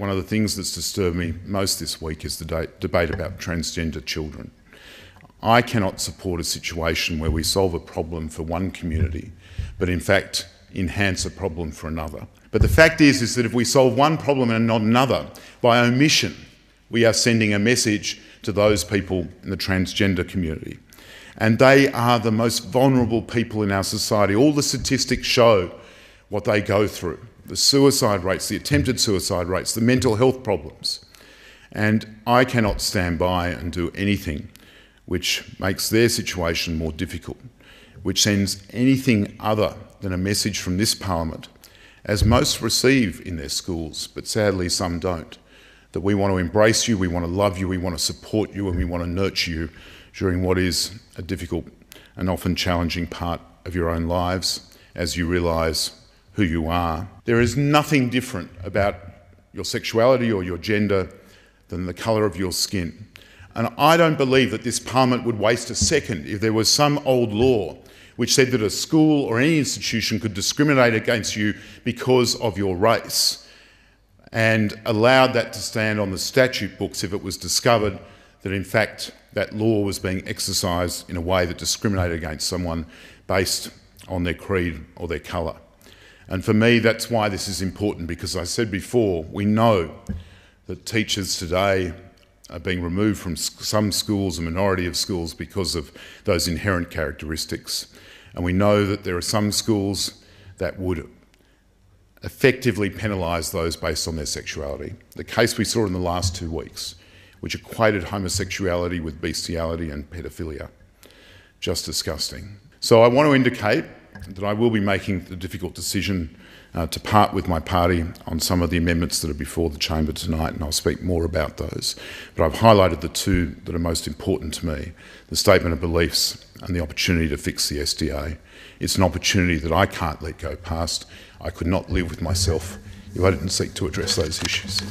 One of the things that's disturbed me most this week is the debate about transgender children. I cannot support a situation where we solve a problem for one community, but in fact enhance a problem for another. But the fact is that if we solve one problem and not another, by omission, we are sending a message to those people in the transgender community. And they are the most vulnerable people in our society. All the statistics show what they go through, the suicide rates, the attempted suicide rates, the mental health problems. And I cannot stand by and do anything which makes their situation more difficult, which sends anything other than a message from this Parliament, as most receive in their schools, but sadly some don't, that we want to embrace you, we want to love you, we want to support you, and we want to nurture you during what is a difficult and often challenging part of your own lives as you realise who you are. There is nothing different about your sexuality or your gender than the colour of your skin. And I don't believe that this Parliament would waste a second if there was some old law which said that a school or any institution could discriminate against you because of your race, and allowed that to stand on the statute books if it was discovered that in fact that law was being exercised in a way that discriminated against someone based on their creed or their colour. And for me, that's why this is important, because I said before, we know that teachers today are being removed from some schools, a minority of schools, because of those inherent characteristics. And we know that there are some schools that would effectively penalise those based on their sexuality. The case we saw in the last 2 weeks, which equated homosexuality with bestiality and paedophilia. Just disgusting. So I want to indicate that I will be making the difficult decision to part with my party on some of the amendments that are before the chamber tonight, and I'll speak more about those. But I've highlighted the two that are most important to me, the statement of beliefs and the opportunity to fix the SDA. It's an opportunity that I can't let go past. I could not live with myself if I didn't seek to address those issues.